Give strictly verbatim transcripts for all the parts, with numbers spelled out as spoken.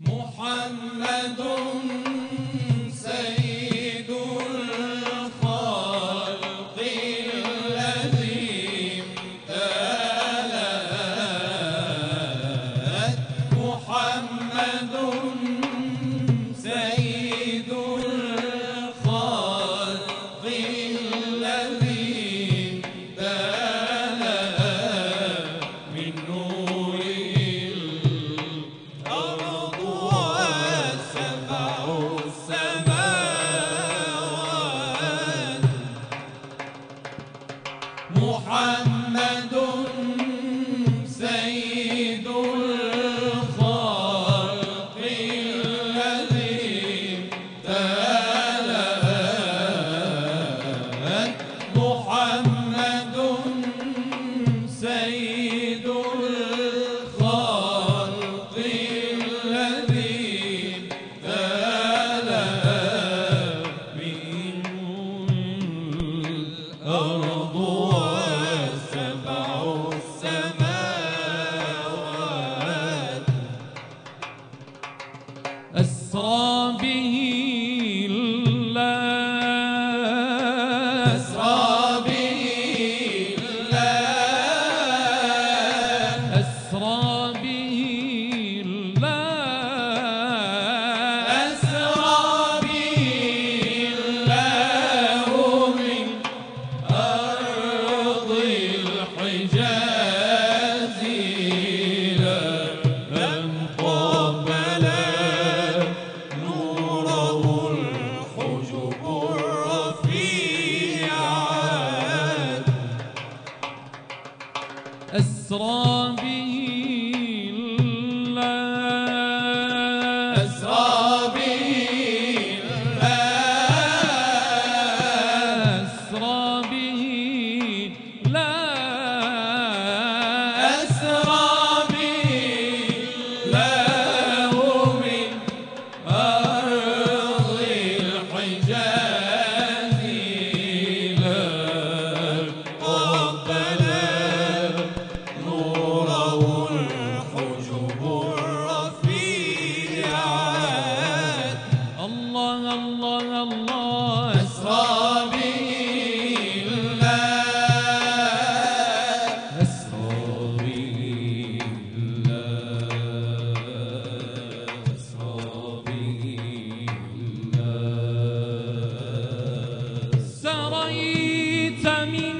محمد سيد الخلق الذي امتلأت محمد سيد الخلق الذي امتلأت من نور محمد سيد الخلق الذي امتلأت محمد سيد الخلق الذي امتلأت منه الأرض أسرى به الله أسرى به الله أسرى به الله أسرى به الله من أرض الحجاز إلى من قبل أسرى به الله أسرى به الله أسرى به الله أسرى به الله من أرض الحجاز إلى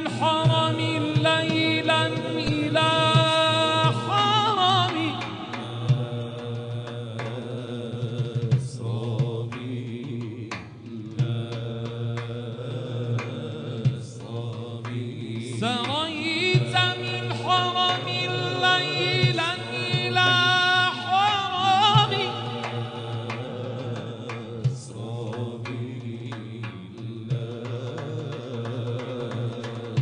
قبل سريت من حرم ليلا إلى حرم أسرى به الله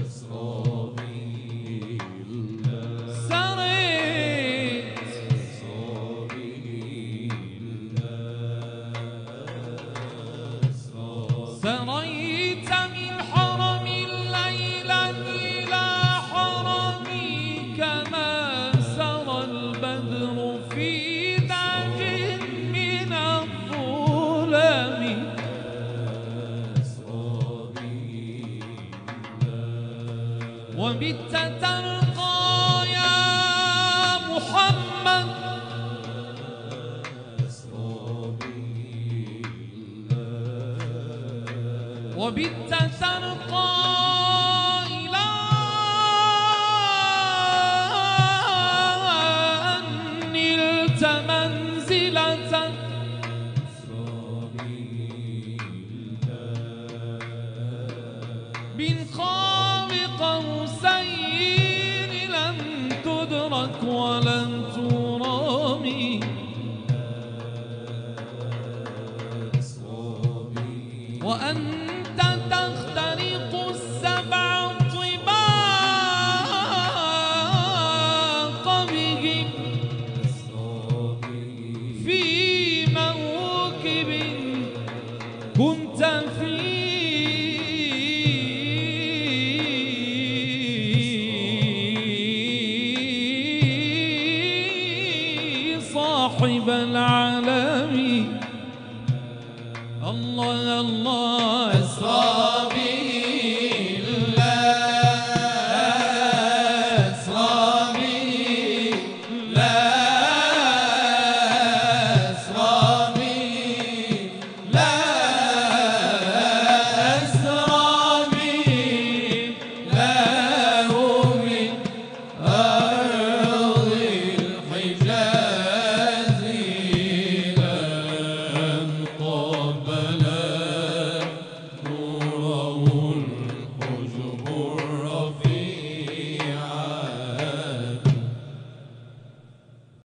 أسرى به الله سريت أسرى به الله سريت من حرم ليلا وبت ترقى يا محمد وبت ترقى إلى أن نلت منزلة من ولن ترامي وأنت تخترق السبع طباق بهم في موكب كنت فيه صاحب العالمين. الله الله الصابر.